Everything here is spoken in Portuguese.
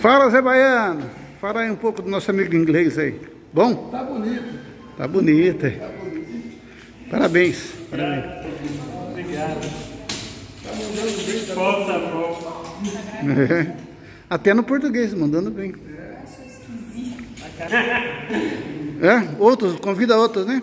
Fala, Zé Baiano, fala aí um pouco do nosso amigo inglês aí, bom? Tá bonito. Tá bonito, hein? Tá bonito. Parabéns. Parabéns. Obrigado. Tá mandando bem, tá bom. É. Até no português, mandando bem. É, outros, convida outros, né?